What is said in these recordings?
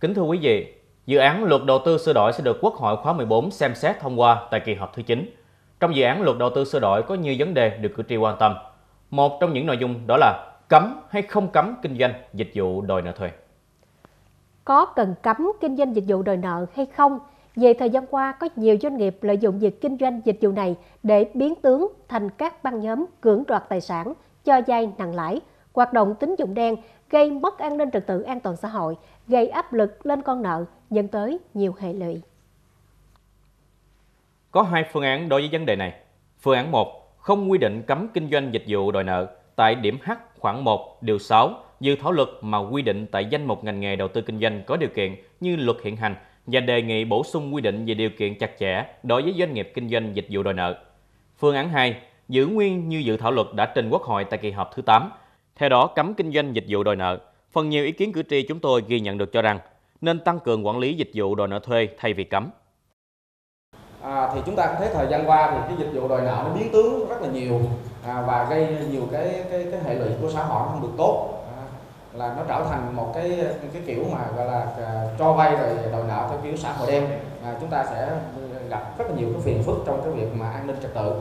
Kính thưa quý vị, dự án Luật Đầu tư sửa đổi sẽ được Quốc hội khóa 14 xem xét thông qua tại kỳ họp thứ 9. Trong dự án Luật Đầu tư sửa đổi có nhiều vấn đề được cử tri quan tâm. Một trong những nội dung đó là cấm hay không cấm kinh doanh dịch vụ đòi nợ thuê. Có cần cấm kinh doanh dịch vụ đòi nợ hay không? Về thời gian qua, có nhiều doanh nghiệp lợi dụng việc kinh doanh dịch vụ này để biến tướng thành các băng nhóm cưỡng đoạt tài sản, cho vay nặng lãi, hoạt động tín dụng đen, gây mất an ninh trật tự an toàn xã hội, gây áp lực lên con nợ, dẫn tới nhiều hệ lụy. Có hai phương án đối với vấn đề này. Phương án 1, không quy định cấm kinh doanh dịch vụ đòi nợ tại điểm H khoảng 1 điều 6 dự thảo luật mà quy định tại danh mục ngành nghề đầu tư kinh doanh có điều kiện như luật hiện hành và đề nghị bổ sung quy định về điều kiện chặt chẽ đối với doanh nghiệp kinh doanh dịch vụ đòi nợ. Phương án 2, giữ nguyên như dự thảo luật đã trình Quốc hội tại kỳ họp thứ 8. Theo đó, cấm kinh doanh dịch vụ đòi nợ. Phần nhiều ý kiến cử tri chúng tôi ghi nhận được cho rằng nên tăng cường quản lý dịch vụ đòi nợ thuê thay vì cấm. Thì chúng ta cũng thấy thời gian qua thì cái dịch vụ đòi nợ nó biến tướng rất là nhiều và gây nhiều cái hệ lụy của xã hội không được tốt, là nó trở thành một cái kiểu mà gọi là cho vay rồi đòi nợ theo kiểu xã hội đen. Chúng ta sẽ gặp rất là nhiều cái phiền phức trong cái việc mà an ninh trật tự.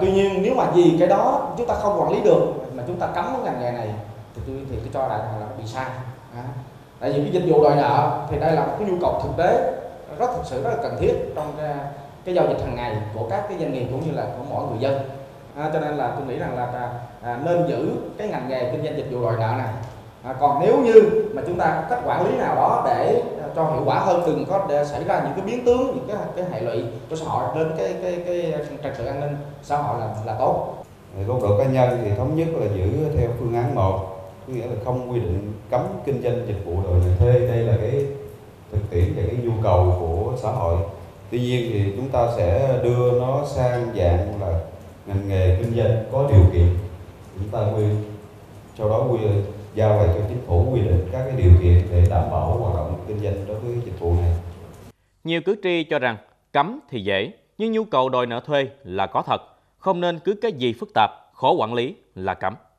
Tuy nhiên nếu mà vì cái đó chúng ta không quản lý được mà chúng ta cấm cái ngành nghề này thì tôi cho rằng là nó bị sai. Tại vì cái dịch vụ đòi nợ thì đây là một cái nhu cầu thực tế thực sự rất là cần thiết trong cái giao dịch hàng ngày của các cái doanh nghiệp cũng như là của mỗi người dân. Cho nên là tôi nghĩ rằng là nên giữ cái ngành nghề kinh doanh dịch vụ đòi nợ này. Còn nếu như mà chúng ta cách quản lý nào đó để cho hiệu quả hơn, đừng có để xảy ra những cái biến tướng, những cái hệ lụy của xã hội đến cái trật tự an ninh xã hội là tốt. Góc độ cá nhân thì thống nhất là giữ theo phương án 1, có nghĩa là không quy định cấm kinh doanh dịch vụ đòi nợ thuê. Đây là cái thực tiễn về cái nhu cầu của xã hội. Tuy nhiên thì chúng ta sẽ đưa nó sang dạng là ngành nghề kinh doanh có điều kiện. Chúng ta sau đó giao lại cho chính phủ quy định các cái điều kiện để đảm bảo hoạt động kinh doanh đối với dịch vụ này. Nhiều cử tri cho rằng cấm thì dễ, nhưng nhu cầu đòi nợ thuê là có thật, không nên cứ cái gì phức tạp, khó quản lý là cấm.